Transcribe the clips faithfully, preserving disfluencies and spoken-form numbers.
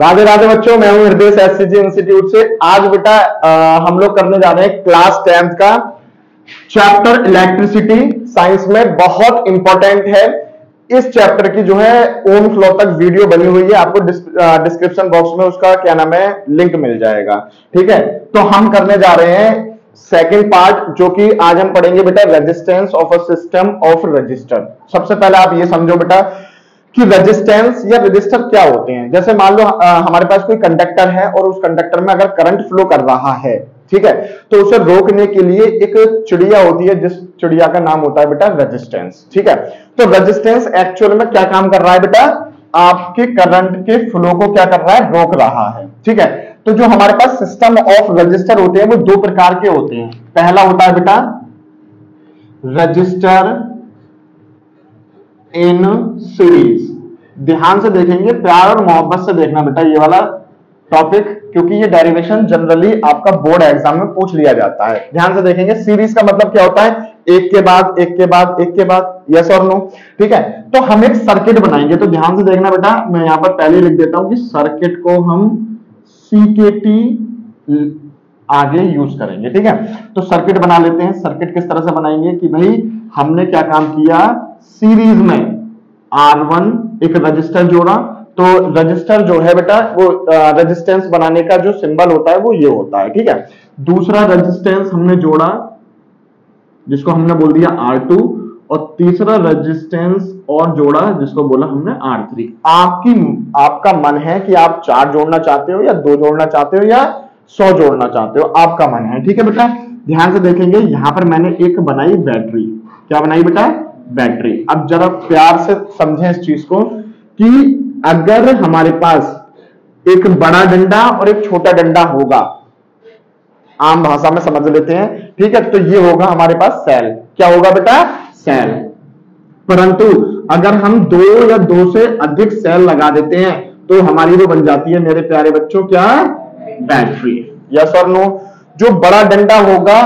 राधे राधे बच्चों, मैं हूं हरदेश एससीजी इंस्टीट्यूट से। आज बेटा हम लोग करने जा रहे हैं क्लास टेंथ का चैप्टर इलेक्ट्रिसिटी साइंस में बहुत इंपॉर्टेंट है। इस चैप्टर की जो है ओम फ्लो तक वीडियो बनी हुई है, आपको डिस्क्रिप्शन बॉक्स में उसका क्या नाम है लिंक मिल जाएगा। ठीक है, तो हम करने जा रहे हैं सेकेंड पार्ट, जो कि आज हम पढ़ेंगे बेटा resistance of a system of register. सबसे पहले आप ये समझो बेटा कि रेजिस्टेंस या रजिस्टर क्या होते हैं। जैसे मान लो हमारे पास कोई कंडक्टर है और उस कंडक्टर में अगर करंट फ्लो कर रहा है, ठीक है, तो उसे रोकने के लिए एक चिड़िया होती है, जिस चिड़िया का नाम होता है बेटा रेजिस्टेंस। ठीक है, तो रेजिस्टेंस एक्चुअल में क्या काम कर रहा है बेटा, आपके करंट के फ्लो को क्या कर रहा है, रोक रहा है। ठीक है, तो जो हमारे पास सिस्टम ऑफ रजिस्टर होते हैं वो दो प्रकार के होते हैं। पहला होता है बेटा रजिस्टर इन सीरीज। ध्यान से देखेंगे, प्यार और मोहब्बत से देखना बेटा ये वाला टॉपिक, क्योंकि ये डेरिवेशन जनरली आपका बोर्ड एग्जाम में पूछ लिया जाता है। ध्यान से देखेंगे, सीरीज का मतलब क्या होता है, एक के बाद एक के बाद एक के बाद, यस और नो। ठीक है, तो हम एक सर्किट बनाएंगे, तो ध्यान से देखना बेटा, मैं यहां पर पहले लिख देता हूं कि सर्किट को हम सीकेटी आगे यूज करेंगे। ठीक है, तो सर्किट बना लेते हैं। सर्किट किस तरह से बनाएंगे कि भाई हमने क्या काम किया, सीरीज में आर वन एक रजिस्टर जोड़ा, तो रजिस्टर जो है बेटा वो रजिस्टेंस बनाने का जो सिंबल होता है वो ये होता है। ठीक है, दूसरा रजिस्टेंस हमने जोड़ा जिसको हमने बोल दिया आर टू, और तीसरा रजिस्टेंस और जोड़ा जिसको बोला हमने आर थ्री। आपकी आपका मन है कि आप चार जोड़ना चाहते हो या दो जोड़ना चाहते हो या सौ जोड़ना चाहते हो, आपका मन है। ठीक है बेटा, ध्यान से देखेंगे, यहां पर मैंने एक बनाई बैटरी। क्या बनाई बेटा, बैटरी। अब जरा प्यार से समझें इस चीज को कि अगर हमारे पास एक बड़ा डंडा और एक छोटा डंडा होगा, आम भाषा में समझ लेते हैं, ठीक है, तो ये होगा हमारे पास सेल। क्या होगा बेटा, सेल। परंतु अगर हम दो या दो से अधिक सेल लगा देते हैं तो हमारी वो बन जाती है मेरे प्यारे बच्चों क्या, बैटरी। यस और नो। जो बड़ा डंडा होगा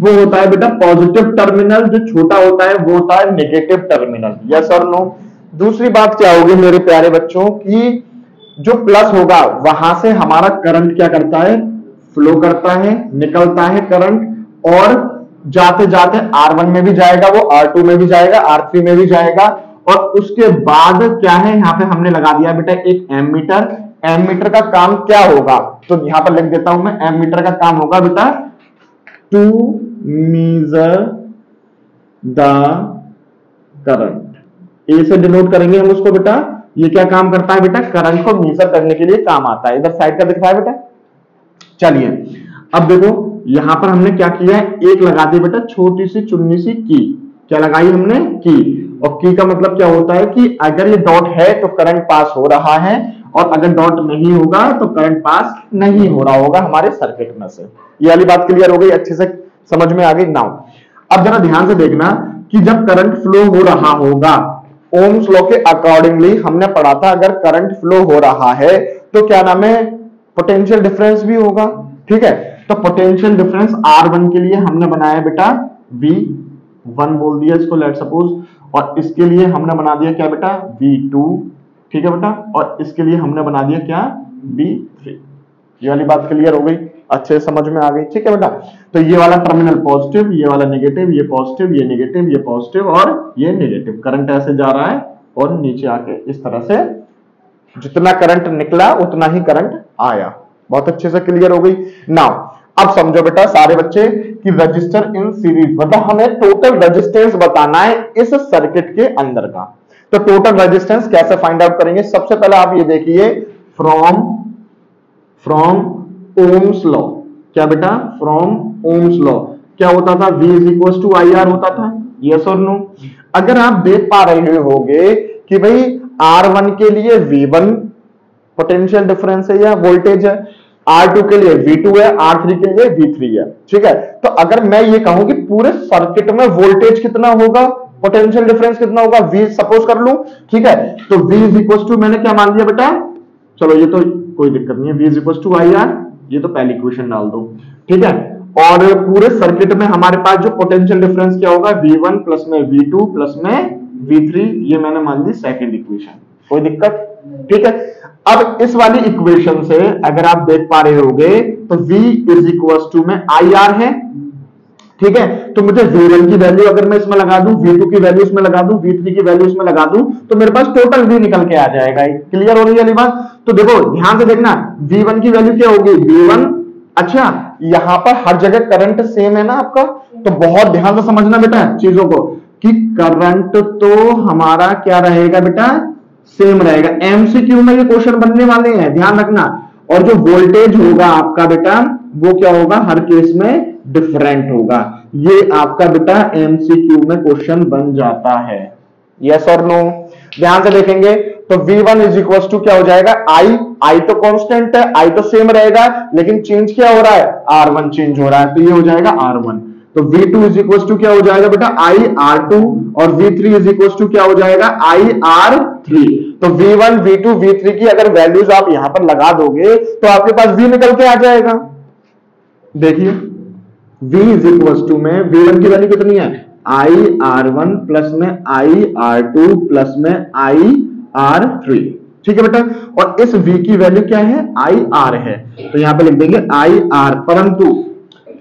वो होता है बेटा पॉजिटिव टर्मिनल, जो छोटा होता है वो होता है नेगेटिव टर्मिनल। यस और नो। दूसरी बात क्या होगी मेरे प्यारे बच्चों की जो प्लस होगा वहां से हमारा करंट क्या करता है, फ्लो करता है, निकलता है करंट, और जाते जाते आर वन में भी जाएगा वो, आर टू में भी जाएगा, आर थ्री में भी जाएगा, और उसके बाद क्या है, यहाँ पे हमने लगा दिया बेटा एक एमीटर। एमीटर का काम क्या होगा, तो यहाँ पर लिख देता हूं मैं, एमीटर का काम होगा बेटा to measure the current. A से डिनोट करेंगे हम उसको बेटा, ये क्या काम करता है बेटा, करंट को मेजर करने के लिए काम आता है। इधर साइड का दिख रहा है बेटा। चलिए, अब देखो यहां पर हमने क्या किया है, एक लगा दी बेटा छोटी सी चुन्नी सी की। क्या लगाई हमने, की। और की का मतलब क्या होता है कि अगर ये डॉट है तो करंट पास हो रहा है, और अगर डॉट नहीं होगा तो करंट पास नहीं हो रहा होगा हमारे सर्किट में से। ये वाली बात क्लियर हो गई, अच्छे से समझ में आ गई ना। अब जरा ध्यान से देखना कि जब करंट फ्लो हो रहा होगा, ओम्स लॉ के अकॉर्डिंगली हमने पढ़ा था अगर करंट फ्लो हो रहा है तो क्या नाम है, पोटेंशियल डिफरेंस भी होगा। ठीक है, तो पोटेंशियल डिफरेंस आर वन के लिए हमने बनाया बेटा वी वन बोल दिया इसको, लेट सपोज, और इसके लिए हमने बना दिया क्या बेटा वी टू। ठीक है बेटा, और इसके लिए हमने बना दिया क्या वी थ्री। ये वाली बात क्लियर हो गई, अच्छे समझ में आ गई। ठीक है बेटा, तो ये वाला टर्मिनल पॉजिटिव, ये वाला नेगेटिव, ये पॉजिटिव, ये नेगेटिव, ये पॉजिटिव और ये नेगेटिव। करंट ऐसे जा रहा है और नीचे आके इस तरह से जितना करंट निकला उतना ही करंट आया। बहुत अच्छे से क्लियर हो गई ना। अब समझो बेटा सारे बच्चे कि रजिस्टर इन सीरीज मतलब हमें टोटल रजिस्टेंस बताना है इस सर्किट के अंदर का। तो टोटल रजिस्टेंस कैसे फाइंड आउट करेंगे, सबसे पहले आप ये देखिए फ्रॉम फ्रॉम ओम्स लॉ। क्या बेटा, फ्रॉम ओम्स लॉ। क्या होता था, V is equal to I R होता था। यस और नो। अगर आप देख पा रहे होगे कि भाई आर वन के लिए वी वन पोटेंशियल डिफरेंस है या वोल्टेज है, आर टू के लिए वी टू है, आर थ्री के लिए वी थ्री है। ठीक है, तो अगर मैं ये कहूं कि पूरे सर्किट में वोल्टेज कितना होगा, पोटेंशियल डिफरेंस कितना होगा, V सपोज कर लूं, ठीक है, तो V इज इक्वल टू मैंने क्या मान लिया बेटा, चलो ये तो कोई दिक्कत नहीं है, V is equal to I R, ये तो पहली इक्वेशन डाल दो। ठीक है, और पूरे सर्किट में हमारे पास जो पोटेंशियल डिफरेंस क्या होगा, वी वन प्लस में वी टू प्लस में वी थ्री, ये मैंने मान ली सेकेंड इक्वेशन। कोई दिक्कत? ठीक है, अब इस वाली इक्वेशन से अगर आप देख पा रहे होगे तो v इज इक्वल टू में आई आर है, ठीक है। तो मुझे v वन की वैल्यू अगर मैं इसमें लगा दूं, v टू की वैल्यू इसमें लगा दूं, v थ्री की वैल्यू इसमें लगा दूं, तो मेरे पास टोटल v निकल के आ जाएगा। क्लियर हो रही है वाली बात? तो देखो ध्यान से देखना, v वन की वैल्यू क्या होगी, v वन। अच्छा, यहाँ पर हर जगह करंट सेम है ना आपका, तो बहुत ध्यान से समझना बेटा चीजों को कि करंट तो हमारा क्या रहेगा बेटा, सेम रहेगा। एमसीक्यू में ये क्वेश्चन बनने वाले हैं, ध्यान रखना। और जो वोल्टेज होगा आपका बेटा वो क्या होगा, हर केस में डिफरेंट होगा। ये आपका बेटा एमसीक्यू में क्वेश्चन बन जाता है, यस और नो। ध्यान से देखेंगे तो v one is equal to क्या हो जाएगा, i, i तो कांस्टेंट है, i तो सेम रहेगा, लेकिन चेंज क्या हो रहा है, आर वन चेंज हो रहा है, तो ये हो जाएगा आर वन। तो v two is equal to क्या हो जाएगा बेटा, i आर टू, और v three is equal to क्या हो जाएगा, i आर थ्री। तो v one, v two, v three की अगर वैल्यूज आप यहां पर लगा दोगे तो आपके पास v निकल के आ जाएगा। देखिए v इज इक्वल टू में v वन की वैल्यू कितनी है, i आर वन प्लस में i आर टू प्लस में i आर थ्री, ठीक है बेटा। और इस v की वैल्यू क्या है, i r है, तो यहां पे लिख देंगे i r। परंतु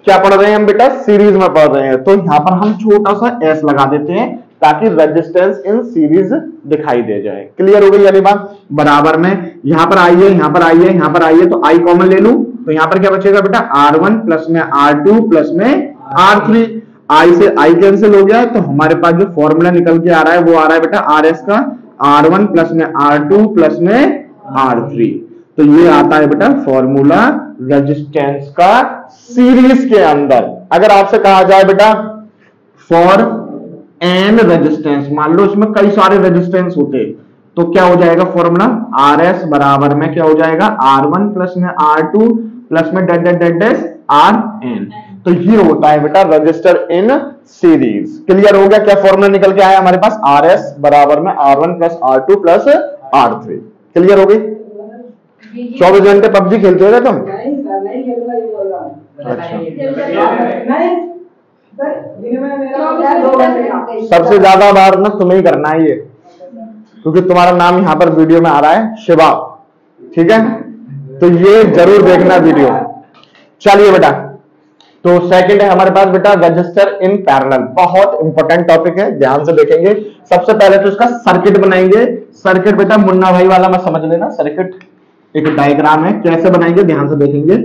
क्या पढ़ रहे हैं हम बेटा, सीरीज में पढ़ रहे हैं, तो यहां पर हम छोटा सा s लगा देते हैं ताकि रेजिस्टेंस इन सीरीज दिखाई दे जाए। क्लियर हो गई वाली बात? बराबर में यहां पर आइए, यहां पर आइए, यहां पर आइए, तो i कॉमन ले लूं, तो यहां पर क्या बचेगा बेटा, आर वन प्लस में आर टू प्लस में आर थ्री। i से i कैंसिल हो गया, तो हमारे पास जो फॉर्मूला निकल के आ रहा है वो आ रहा है बेटा आर एस का, आर वन प्लस में आर टू प्लस में आर थ्री। तो ये आता है बेटा फॉर्मूला रेजिस्टेंस का सीरीज के अंदर। अगर आपसे कहा जाए बेटा फॉर एन रेजिस्टेंस, मान लो इसमें कई सारे रेजिस्टेंस होते, तो क्या हो जाएगा फॉर्मूला, आर एस बराबर में क्या हो जाएगा, आर वन प्लस में आर टू प्लस में डेड डेड डेड डेस आर एन। तो ये होता है बेटा रजिस्टर इन सीरीज। क्लियर हो गया क्या फॉर्मूला निकल के आया हमारे पास, आर एस बराबर में R one plus R two plus R three. Clear हो गई? चौबीस घंटे पबजी खेलते हो तुम? अच्छा, सबसे ज्यादा बार ना तुम्हें ही करना है ये, क्योंकि तुम्हारा नाम यहाँ पर वीडियो में आ रहा है, शिवा, ठीक है। तो ये जरूर देखना वीडियो। चलिए बेटा, तो सेकंड है हमारे पास बेटा रजिस्टर इन पैरेलल, बहुत इंपॉर्टेंट टॉपिक है, ध्यान से देखेंगे। सबसे पहले तो इसका सर्किट बनाएंगे। सर्किट बेटा मुन्ना भाई वाला मैं समझ लेना, सर्किट एक डायग्राम है, कैसे बनाएंगे ध्यान से देखेंगे।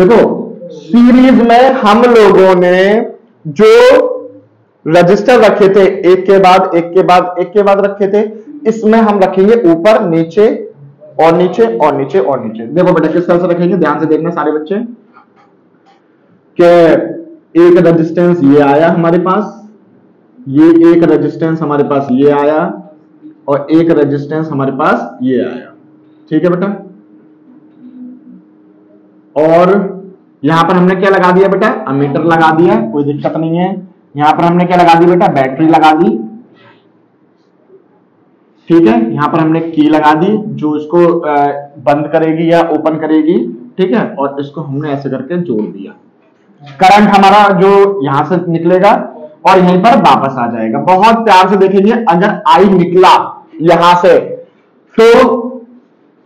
देखो सीरीज में हम लोगों ने जो रजिस्टर रखे थे, एक के बाद एक के बाद एक के बाद रखे थे, इसमें हम रखेंगे ऊपर नीचे और नीचे और नीचे और नीचे। देखो बेटा किस तरह से रखेंगे, ध्यान से देखना सारे बच्चे, के एक रजिस्टेंस ये आया हमारे पास, ये एक रजिस्टेंस हमारे पास ये आया, और एक रजिस्टेंस हमारे पास ये आया, ठीक है बेटा। और यहां पर हमने क्या लगा दिया बेटा, अमीटर लगा दिया, कोई दिक्कत नहीं है। यहां पर हमने क्या लगा दी बेटा, बैटरी लगा दी, ठीक है। यहां पर हमने की लगा दी जो इसको बंद करेगी या ओपन करेगी, ठीक है। और इसको हमने ऐसे करके जोड़ दिया, करंट हमारा जो यहां से निकलेगा और यहीं पर वापस आ जाएगा। बहुत प्यार से देखेंगे, अगर आई निकला यहां से, तो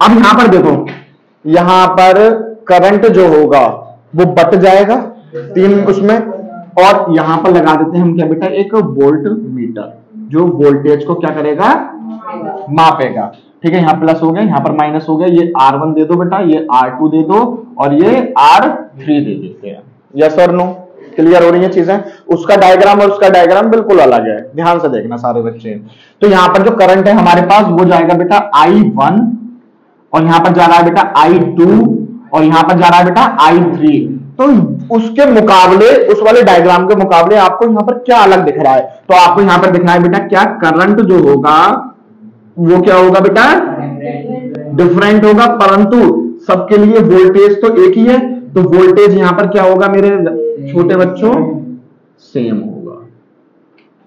अब यहां पर देखो, यहां पर करंट जो होगा वो बट जाएगा तीन उसमें, और यहां पर लगा देते हैं हम क्या बेटा, एक वोल्ट मीटर, जो वोल्टेज को क्या करेगा, मापेगा, ठीक है। यहाँ प्लस हो गया, यहाँ पर माइनस हो गया, ये आर वन दे दो बेटा, ये आर टू दे दो, और ये आर थ्री दे देते हैं, यस और नो। क्लियर हो रही है चीजें? उसका डायग्राम और उसका डायग्राम बिल्कुल अलग है, ध्यान से देखना सारे बच्चे। तो यहाँ पर जो करंट है हमारे पास वो जाएगा बेटा आई वन, और यहाँ पर जा रहा है बेटा आई टू, और यहां पर जा रहा है बेटा आई थ्री। तो उसके मुकाबले, उस वाले डायग्राम के मुकाबले आपको यहां पर क्या अलग दिख रहा है, तो आपको यहां पर दिख रहा है बेटा क्या, करंट जो होगा वो क्या होगा बेटा, डिफरेंट होगा, परंतु सबके लिए वोल्टेज तो एक ही है, तो वोल्टेज यहां पर क्या होगा मेरे छोटे बच्चों, सेम होगा।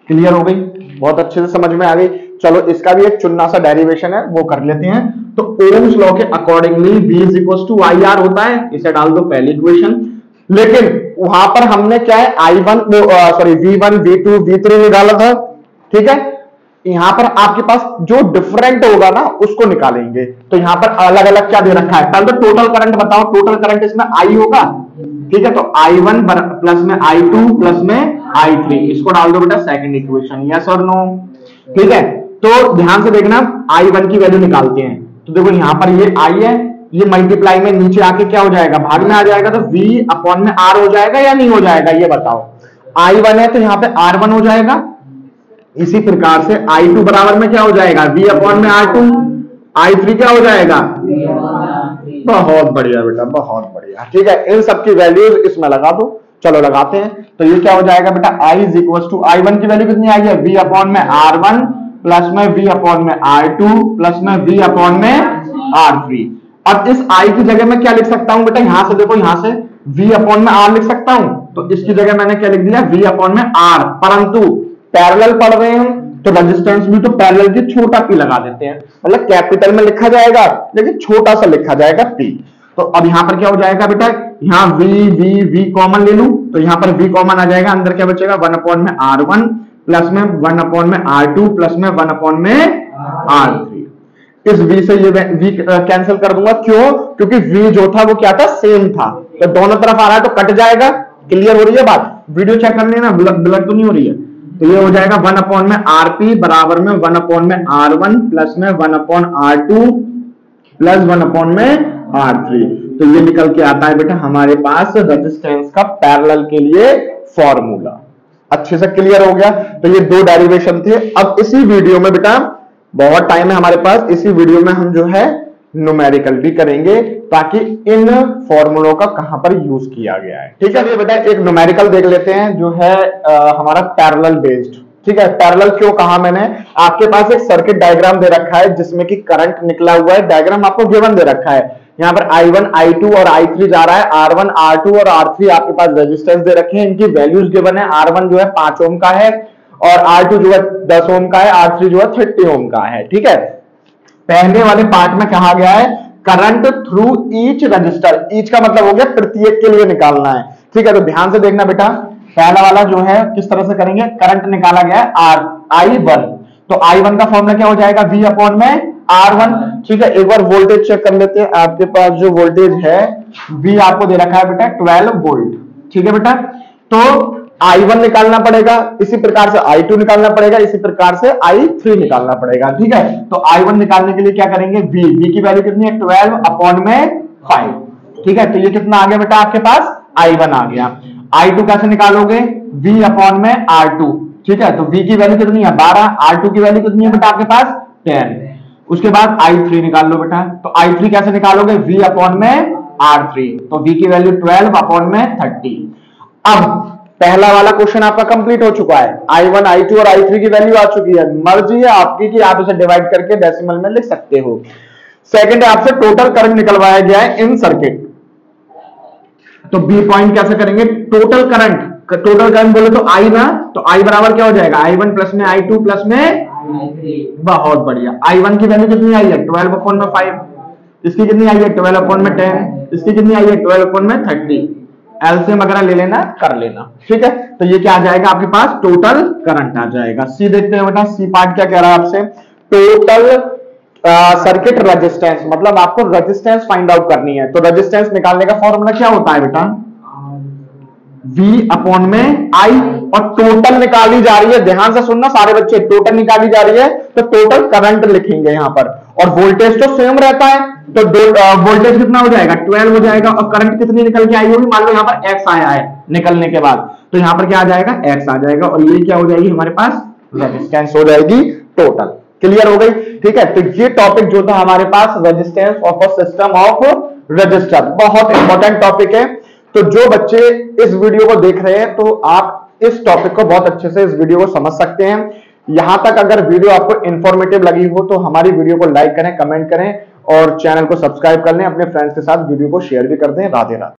क्लियर हो गई? बहुत अच्छे से समझ में आ गई। चलो इसका भी एक चुन्ना सा डेरिवेशन है वो कर लेते हैं। तो ओम्स लॉ के accordingly v is equal to I R होता है, इसे डाल दो पहली इक्वेशन, लेकिन वहां पर हमने क्या है I one sorry V one V two V three निकाला था, ठीक है। यहाँ पर आपके पास जो डिफरेंट होगा ना उसको निकालेंगे। तो यहाँ पर अलग अलग क्या दे रखा है, पहले तो टोटल करंट बताओ, टोटल करंट इसमें आई होगा, ठीक है। तो आई वन प्लस में आई टू प्लस में आई थ्री इसको डाल दो बेटा सेकंड इक्वेशन, यस और नो, ठीक है। तो ध्यान से देखना आई वन की वैल्यू निकालते हैं, तो देखो यहाँ पर ये आई है, ये मल्टीप्लाई में नीचे आके क्या हो जाएगा, भाग में आ जाएगा, तो v अपॉन में r हो जाएगा या नहीं हो जाएगा ये बताओ। आई वन है तो यहाँ पे आर वन हो जाएगा, इसी प्रकार से आई टू बराबर में क्या हो जाएगा, v अपॉन में आर टू, आई थ्री क्या हो जाएगा, बहुत बढ़िया बेटा, बहुत बढ़िया, ठीक है। इन सब की वैल्यूज इसमें लगा दो, चलो लगाते हैं। तो ये क्या हो जाएगा बेटा, i is equal to I one की वैल्यू कितनी आएगी, v अपॉन में आर वन प्लस में v अपॉन में आर टू प्लस में v अपॉन में आर थ्री। अब इस आई की जगह मैं क्या लिख सकता हूं बेटा, यहां से देखो, यहां से v अपॉन में आर लिख सकता हूं, तो इसकी जगह मैंने क्या लिख दिया, v अपॉन में आर, परंतु पैरेलल पढ़ रहे हैं तो रेजिस्टेंस भी तो पैरेलल की छोटा p लगा देते हैं, मतलब कैपिटल में लिखा जाएगा लेकिन छोटा सा लिखा जाएगा p। तो अब यहां पर क्या हो जाएगा बेटा, यहाँ v v v कॉमन ले लू, तो यहाँ पर v कॉमन आ जाएगा, अंदर क्या बचेगा, वन अपॉन में आर वन प्लस में वन अपॉन में आर टू प्लस में वन अपॉन में आर थ्री। इस v से ये v कैंसिल कर दूंगा, क्यों, क्योंकि v जो था वो क्या था, सेम था, तो दोनों तरफ आ रहा है तो कट जाएगा। क्लियर हो रही है बात, वीडियो चेक करनी है ना, ब्लड तो नहीं हो रही है। तो ये हो जाएगा वन अपॉन में आरपी बराबर में वन अपॉन में आर वन प्लस में one upon R two plus one upon में आर थ्री। तो ये निकल के आता है बेटा हमारे पास रेजिस्टेंस का पैरेलल के लिए फॉर्मूला। अच्छे से क्लियर हो गया। तो ये दो डेरिवेशन थे। अब इसी वीडियो में बेटा, बहुत टाइम है हमारे पास, इसी वीडियो में हम जो है न्यूमेरिकल भी करेंगे ताकि इन फॉर्मूलों का कहां पर यूज किया गया है, ठीक है। ये बेटा एक न्यूमेरिकल देख लेते हैं जो है आ, हमारा पैरेलल बेस्ड, ठीक है। पैरेलल क्यों कहा मैंने, आपके पास एक सर्किट डायग्राम दे रखा है जिसमें कि करंट निकला हुआ है, डायग्राम आपको गिवन दे रखा है। यहाँ पर आई वन आई टू और आई थ्री जा रहा है, आर वन आर टू और आर थ्री आपके पास रेजिस्टेंस दे रखे हैं, इनकी वैल्यूज गिवन है। आर वन जो है पांच ओम का है और आर टू जो है दस ओम का है, आर थ्री जो है तीस ओम का है, ठीक है। पहले वाले पार्ट में कहा गया है current through each register, each का मतलब हो गया प्रत्येक के लिए निकालना है, ठीक है। तो ध्यान से देखना बेटा, पहला वाला जो है किस तरह से करेंगे, करंट निकाला गया है आर आई वन, तो आई वन का फॉर्मूला क्या हो जाएगा, वी अपॉन में आर वन, ठीक है। एक बार वोल्टेज चेक कर लेते हैं, आपके पास जो वोल्टेज है वी आपको दे रखा है बेटा ट्वेल्व वोल्ट, ठीक है बेटा। तो आई वन निकालना पड़ेगा, इसी प्रकार से आई टू निकालना पड़ेगा, इसी प्रकार से आई थ्री निकालना पड़ेगा, ठीक है। तो आई वन निकालने के लिए क्या करेंगे, v v की वैल्यू कितनी है ट्वेल्व अपॉन में फाइव, ठीक है। तो ये कितना आ गया बेटा आपके पास, आई वन आ गया। आई टू कैसे निकालोगे, v अपॉन में आर टू, ठीक है। तो v की वैल्यू कितनी है ट्वेल्व, आर टू की वैल्यू कितनी है बेटा आपके पास टेन। उसके बाद आई थ्री निकाल लो बेटा, तो आई थ्री कैसे निकालोगे, v अपॉन में आर थ्री, तो v की वैल्यू ट्वेल्व अपॉन में थर्टी। अब पहला वाला क्वेश्चन आपका कंप्लीट हो चुका है, आई वन, आई टू और आई थ्री की वैल्यू आ चुकी है, मर्जी है आपकी कि आप इसे डिवाइड करके डेसिमल में लिख सकते हो। सेकंड, आपसे टोटल करंट निकलवाया गया है इन सर्किट, तो बी पॉइंट कैसे करेंगे, टोटल करंट, टोटल करंट बोले तो आई ना, तो आई बराबर क्या हो जाएगा, आई वन प्लस में आई टू प्लस में आई थ्री, बहुत बढ़िया। आई वन की वैल्यू कितनी आई है, ट्वेल्व अपॉन में फाइव, इसकी कितनी आई है ट्वेल्व अपॉन में टेन, इसकी कितनी आई है ट्वेल्व अपॉन में थर्टी, एलसीएम वगैरह ले लेना, कर लेना, ठीक है। तो ये क्या आ जाएगा आपके पास, टोटल करंट आ जाएगा। सी देखते हैं बेटा, सी पार्ट क्या कह रहा है आपसे, टोटल सर्किट रेजिस्टेंस, मतलब आपको रेजिस्टेंस फाइंड आउट करनी है। तो रेजिस्टेंस निकालने का फॉर्मूला क्या होता है बेटा, v अपॉन में i, और टोटल निकाली जा रही है, ध्यान से सुनना सारे बच्चे, टोटल निकाली जा रही है तो टोटल करंट लिखेंगे यहाँ पर, और वोल्टेज तो सेम रहता है, तो वोल्टेज कितना हो जाएगा ट्वेल्व हो जाएगा, और करंट कितनी निकल के आई होगी, मान लो यहाँ पर x आया है निकलने के बाद, तो यहाँ पर क्या आ जाएगा x आ जाएगा, और ये क्या हो जाएगी हमारे पास रेजिस्टेंस हो जाएगी टोटल। क्लियर हो गई, ठीक है। तो ये टॉपिक जो था हमारे पास, resistance of a system of register, बहुत इंपॉर्टेंट टॉपिक है। तो जो बच्चे इस वीडियो को देख रहे हैं तो आप इस टॉपिक को बहुत अच्छे से इस वीडियो को समझ सकते हैं। यहां तक अगर वीडियो आपको इंफॉर्मेटिव लगी हो तो हमारी वीडियो को लाइक करें, कमेंट करें और चैनल को सब्सक्राइब कर लें, अपने फ्रेंड्स के साथ वीडियो को शेयर भी कर दें। राधे राधे।